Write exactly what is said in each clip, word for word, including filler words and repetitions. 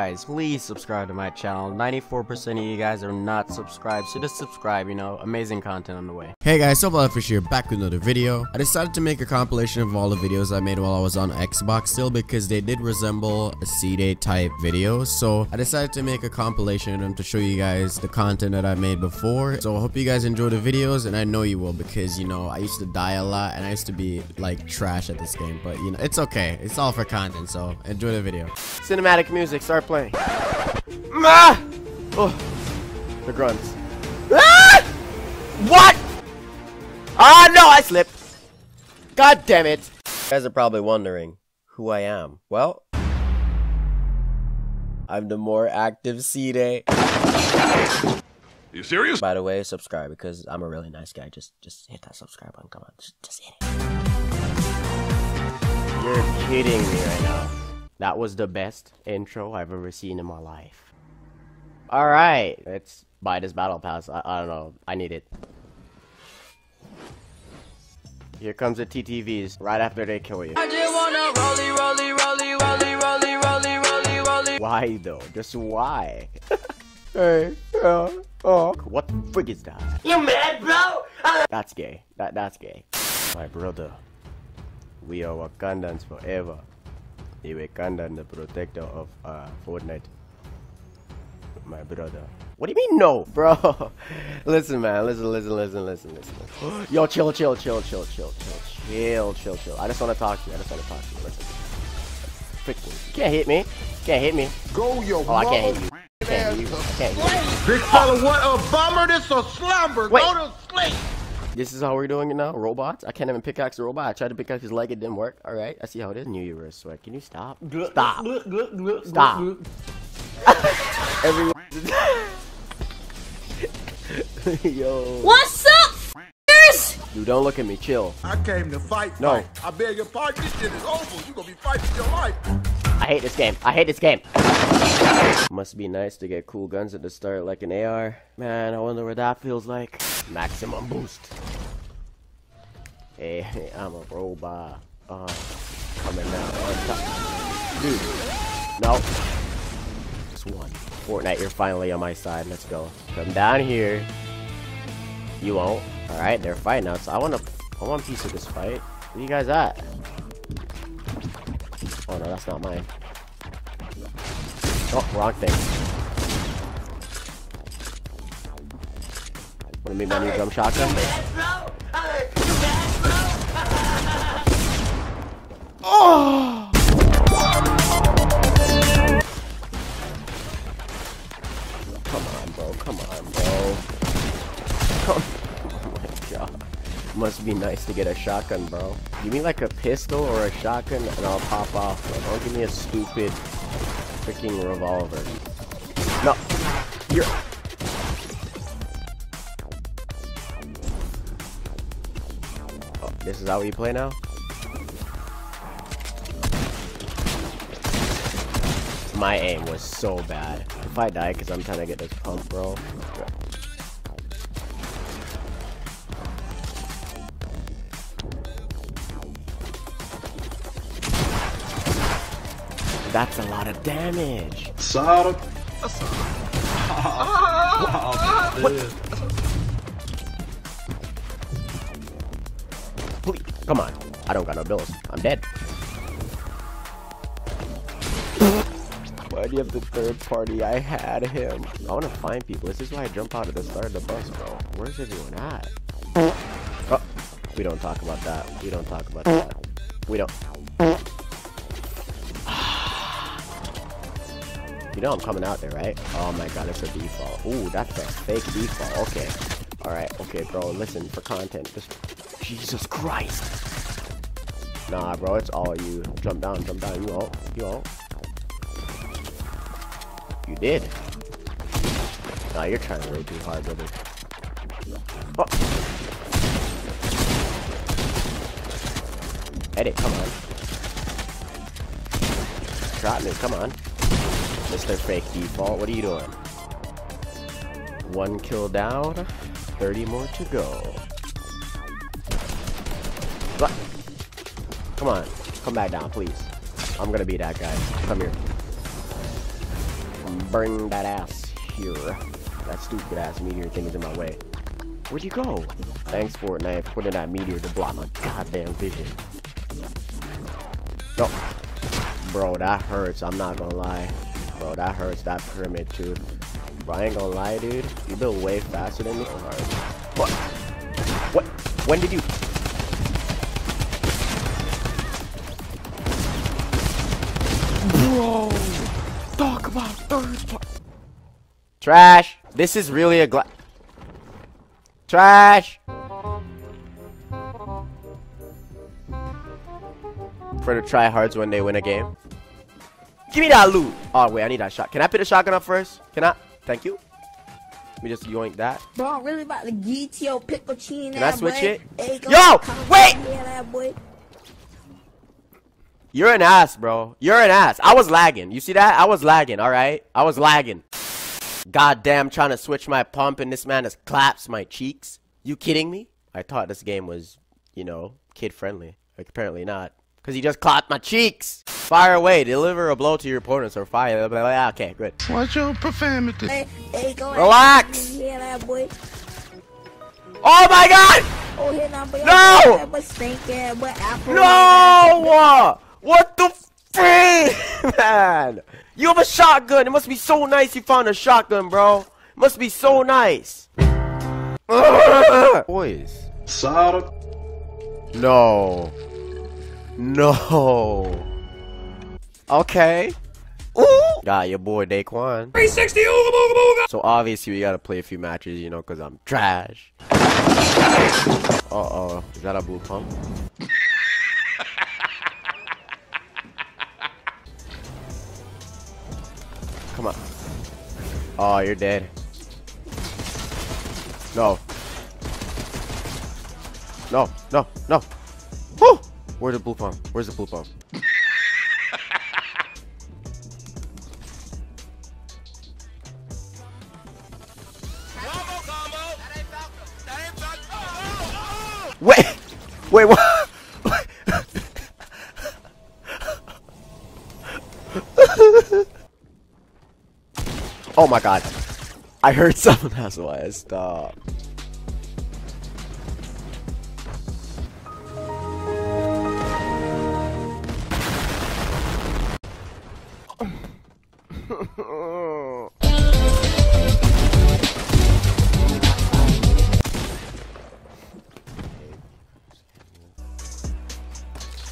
guys, please subscribe to my channel. ninety-four percent of you guys are not subscribed, so just subscribe, you know, amazing content on the way. Hey guys, so glad for sure back with another video. I decided to make a compilation of all the videos I made while I was on Xbox still because they did resemble a Ceeday type video. So I decided to make a compilation of them to show you guys the content that I made before. So I hope you guys enjoy the videos, and I know you will because, you know, I used to die a lot and I used to be like trash at this game, but you know, it's okay. It's all for content, so enjoy the video. Cinematic music, start playing. Ah! Oh, the grunts. Ah! What? Ah, no, I slipped. God damn it. You guys are probably wondering who I am. Well, I'm the more active Ceeday. You serious? By the way, subscribe because I'm a really nice guy. Just, just hit that subscribe button. Come on, just, just hit it. You're kidding me right now. That was the best intro I've ever seen in my life. Alright, let's buy this battle pass. I, I don't know, I need it. Here comes the T T Vs right after they kill you. I just wanna rollie, rollie, rollie, rollie, rollie, rollie, rollie, rollie. Why though? Just why? Hey, uh, oh. What the frig is that? You mad, bro? Uh that's gay. That That's gay. My brother, we are Wakandans forever. The Wakanda, the protector of uh, Fortnite. My brother. What do you mean no, bro? Listen, man. Listen, listen, listen, listen, listen. Yo, chill, chill, chill, chill, chill, chill, chill, chill, chill. I just want to talk to you. I just want to talk to you. Listen. Freaking. You can't hit me. You can't hit me. Go, yo, oh, I can't hit you. I can't hit you. I can't hit you. Big fella, what a bummer. This a slumber. Wait. Go to sleep. This is how we're doing it now? Robots? I can't even pickaxe the robot. I tried to pickaxe his leg, it didn't work. Alright, I see how it is. New Year's sweat. Can you stop? Stop. Stop. Everyone. Yo. What's up, f***ers? Dude, don't look at me. Chill. I came to fight. No. Fight. I beg your pardon. This shit is over. You're gonna be fighting your life. I hate this game. I hate this game. Must be nice to get cool guns at the start like an A R. Man, I wonder what that feels like. Maximum boost. Hey, hey, I'm a robot. Uh, coming down on top. Dude. No. Just one. Fortnite, you're finally on my side. Let's go. Come down here. You won't. Alright, they're fighting now. So I want a, I want a piece of this fight. Where you guys at? Oh no, that's not mine. Oh, wrong thing. Wanna meet my new drum shotgun? Oh! Come on, bro. Come on, bro. Come. Oh my god. Must be nice to get a shotgun, bro. Give me like a pistol or a shotgun and I'll pop off. Bro. Don't give me a stupid freaking revolver. No. You're. This is how we play now? My aim was so bad. If I die because I'm trying to get this pump, bro. That's a lot of damage. Sorry. What? What? Come on, I don't got no bills. I'm dead. Why do you have the third party? I had him. I want to find people. This is why I jump out at the start of the bus, bro. Where's everyone at? Oh, we don't talk about that. We don't talk about that. We don't. You know I'm coming out there, right? Oh my god, it's a default. Ooh, that's a fake default. Okay. Alright, okay, bro. Listen, for content, just... Jesus Christ! Nah, bro, it's all you. Jump down, jump down. You all, you all. You did. Nah, you're trying way too hard, brother. Oh. Edit, come on. Drop me, come on. Mister Fake Default, what are you doing? One kill down, thirty more to go. Come on, come back down, please. I'm gonna be that guy. Come here. burn that ass here. That stupid ass meteor thing is in my way. Where'd you go? Thanks, Fortnite, for putting that meteor to block my goddamn vision. No. Bro, that hurts. I'm not gonna lie. Bro, that hurts. That pyramid, too. Bro, I ain't gonna lie, dude. You build way faster than me. Alright. What? What? When did you... Bro! Talk about third part. Trash! This is really a gla... Trash! For the tryhards when they win a game. Give me that loot! Oh, wait, I need that shot. Can I pick the shotgun up first? Can I? Thank you. Let me just yoink that. Bro, I'm really about to get your piccochini. Can I switch it? Yo! Wait! You're an ass, bro. You're an ass. I was lagging. You see that? I was lagging, alright? I was lagging. Goddamn, trying to switch my pump and this man just claps my cheeks. You kidding me? I thought this game was, you know, kid friendly. Like, apparently not. Because he just clapped my cheeks. Fire away, deliver a blow to your opponents or fire. Okay, good. Watch your profanity. Hey, hey, go relax. Ahead. Yeah, that boy. Oh my god! Oh, yeah, nah, boy. No! Boy, stinking, boy, apple, no! What the frick, man? You have a shotgun. It must be so nice you found a shotgun, bro. It must be so nice. Boys. Sorry. No. No. Okay. Ooh. Got your boy Daquan. three sixty. So obviously we gotta play a few matches, you know, cause I'm trash. Uh oh. Is that a blue pump? Come on. Oh, you're dead. No. No, no, no. Whew. Where's the blue pump? Where's the blue pump? Wait! Wait, what? Oh my god. I heard something, that's why I stopped.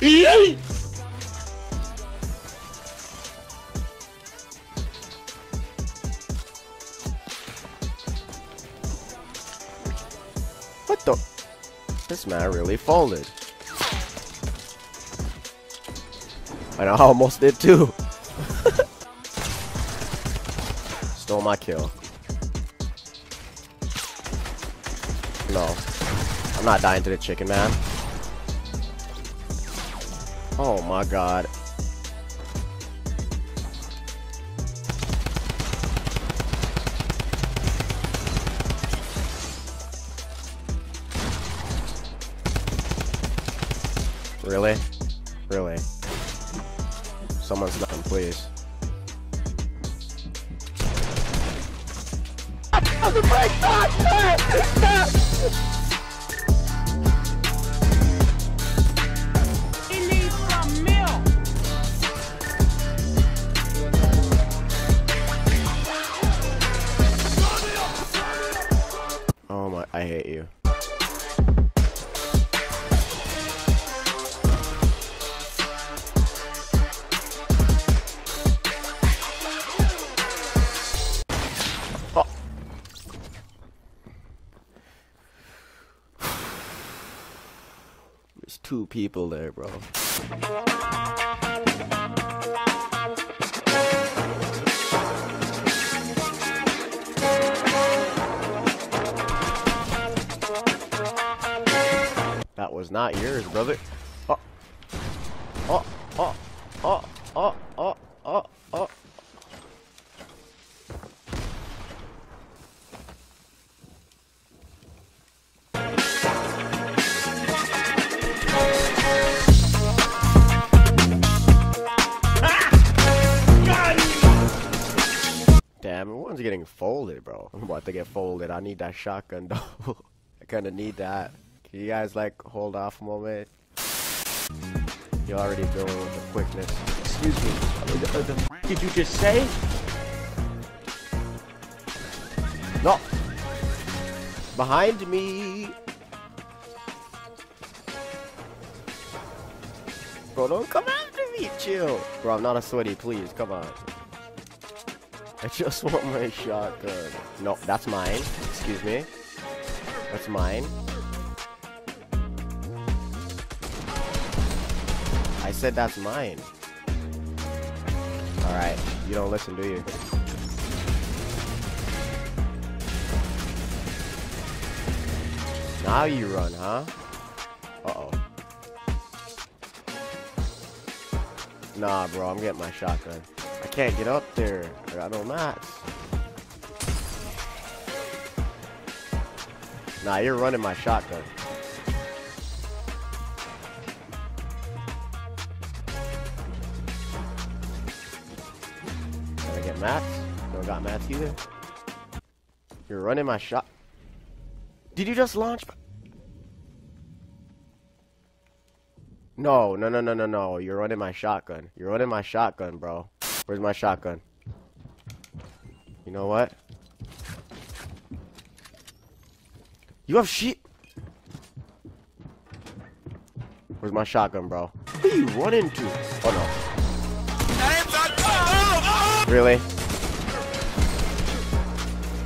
Yay! What the? This man really folded. And I almost did too. Stole my kill. No. I'm not dying to the chicken, man. Oh my god. Really? Really? Someone's nothing, please. Oh my, I hate you. There's two people there, bro. That was not yours, brother. Oh, oh, oh, oh, oh, oh, oh, oh. folded, bro. I'm about to get folded. I need that shotgun, though. I kind of need that. Can you guys, like, hold off a moment? You're already doing the quickness. Excuse me. What the f*** did you just say? No. Behind me. Bro, don't come after me. Chill. Bro, I'm not a sweaty. Please, come on. I just want my shotgun. No, that's mine. Excuse me. That's mine. I said that's mine. Alright. You don't listen, do you? Now you run, huh? Uh-oh. Nah, bro. I'm getting my shotgun. I can't get up there. I don't not. Nah, you're running my shotgun. Gotta get mats. Don't got mats either. You're running my shot. Did you just launch? No, no, no, no, no, no. You're running my shotgun. You're running my shotgun, bro. Where's my shotgun? You know what? You have shit. Where's my shotgun, bro? Who you run into? Oh no. Really?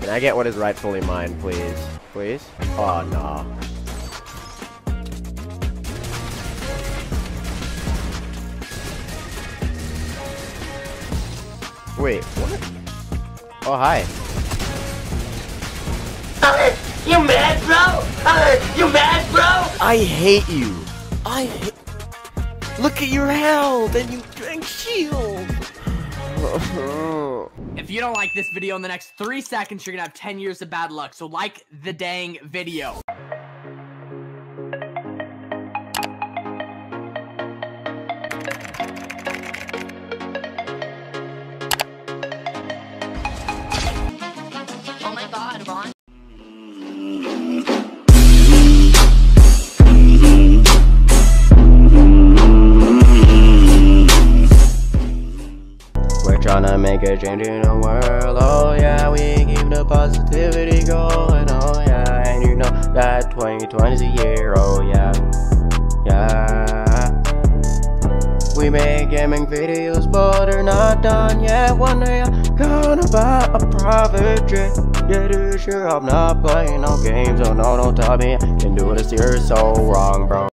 Can I get what is rightfully mine, please? Please? Oh no. Wait, what? Oh, hi. Uh, you mad, bro? Uh, you mad, bro? I hate you. I hate... Look at your health and you drank shield. If you don't like this video in the next three seconds, you're gonna have ten years of bad luck. So like the dang video. Make a change in the world, oh yeah, we keep the positivity going, oh yeah, and you know that twenty twenty is a year, oh yeah, yeah. We make gaming videos, but they're not done yet. One day I'm gonna buy a private jet. Yeah, dude, sure, I'm not playing no games, oh no, don't tell me I can do this, you're so wrong, bro.